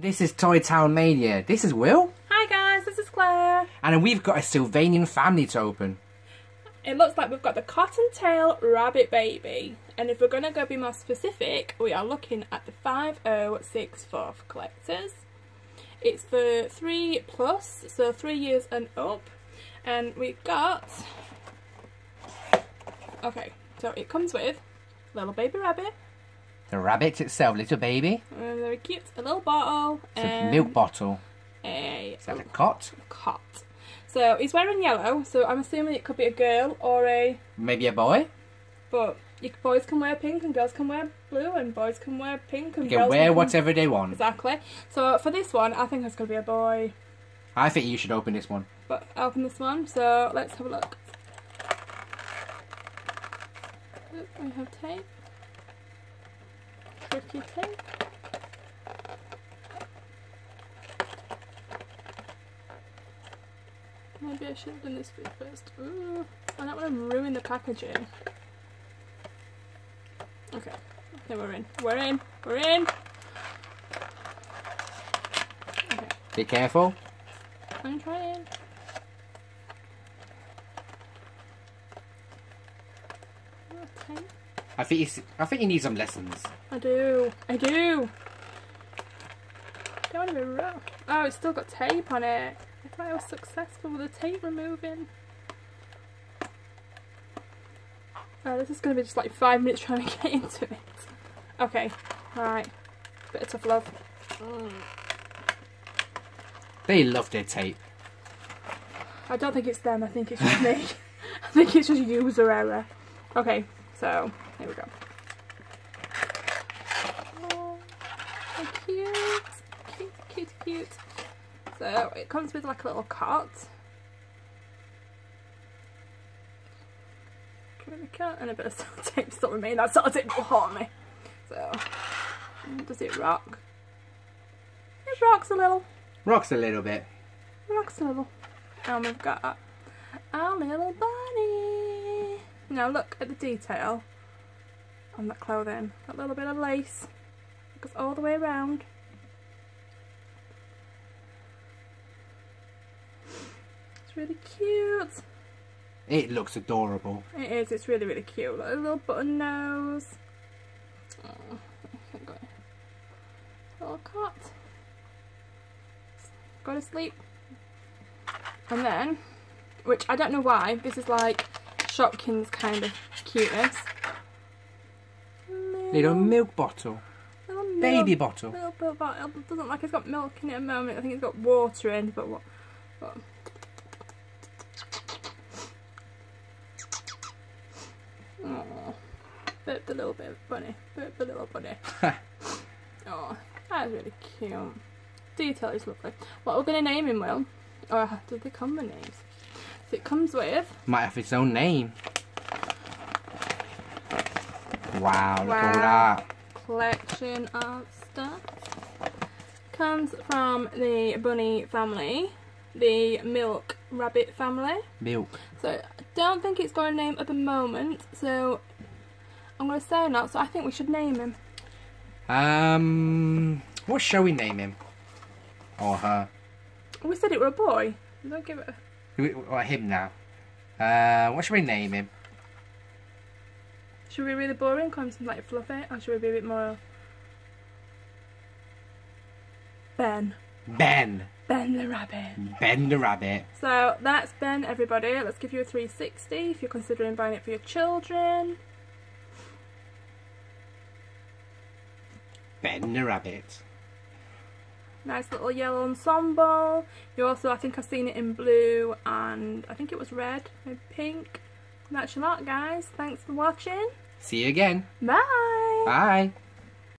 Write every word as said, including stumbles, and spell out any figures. This is Toy Town Mania. This is Will. Hi guys, this is Claire. And we've got a Sylvanian family to open. It looks like we've got the Cottontail Rabbit Baby. And if we're going to go be more specific, we are looking at the five oh six four for collectors. It's for three plus, so three years and up. And we've got... Okay, so it comes with little baby rabbit. The rabbit itself, little baby. Uh, very cute. A little bottle. It's a milk bottle. A, Is that a cot? A cot. So he's wearing yellow, so I'm assuming it could be a girl or a... Maybe a boy? But you, boys can wear pink and girls can wear blue and boys can wear pink and girls can... You can wear whatever they want. Exactly. So for this one, I think it's going to be a boy. I think you should open this one. But open this one, so let's have a look. Oop, we have tape. Tricky tape. Maybe I should have done this bit first. Ooh, I don't want to ruin the packaging. Okay, okay, we're in. We're in. We're in. Okay. Be careful. I'm trying. Okay. I think you. I think you need some lessons. I do. I do. Don't want to be rough. Oh, it's still got tape on it. I thought I was successful with the tape removing. Oh, this is going to be just like five minutes trying to get into it. Okay, alright. Bit of tough love. Mm. They love their tape. I don't think it's them, I think it's just me. I think it's just user error. Okay, so here we go. Oh, so cute. Cute, cute, cute. So it comes with like a little cot. And a bit of sellotape tape still remain. That sellotape will haunt me. So does it rock? It rocks a little. Rocks a little bit. Rocks a little. And we've got our little bunny. Now look at the detail on that clothing. That little bit of lace goes all the way around. It's really cute. It looks adorable. It is, it's really, really cute. Like a little button nose. Oh, I go. Little cot. Go to sleep. And then, which I don't know why, this is like Shopkins kind of cuteness. Little, little milk bottle. Little milk, baby bottle. Little, little bottle. It doesn't like it's got milk in it at the moment. I think it's got water in, but what? But, burp the little bit of bunny, burp the little bunny. Oh, that's really cute. Detail is lovely. What we're going to name him, Will? Or did they come with names? So it comes with... Might have its own name. Wow, look wow. at that. Collection of stuff. Comes from the bunny family. The milk rabbit family. Milk. So I don't think it's got a name at the moment, so... I'm going to say not, so I think we should name him. Um, what shall we name him? Or her? We said it were a boy. Don't give it a... Or him now. Uh, what should we name him? Should we be really boring, call him something like Fluffy, or should we be a bit more... Ben. Ben. Ben the Rabbit. Ben the Rabbit. So that's Ben, everybody. Let's give you a three sixty if you're considering buying it for your children. Ben the Rabbit. Nice little yellow ensemble. You also, I think I've seen it in blue and I think it was red and pink. And that's your lot, guys. Thanks for watching. See you again. Bye. Bye.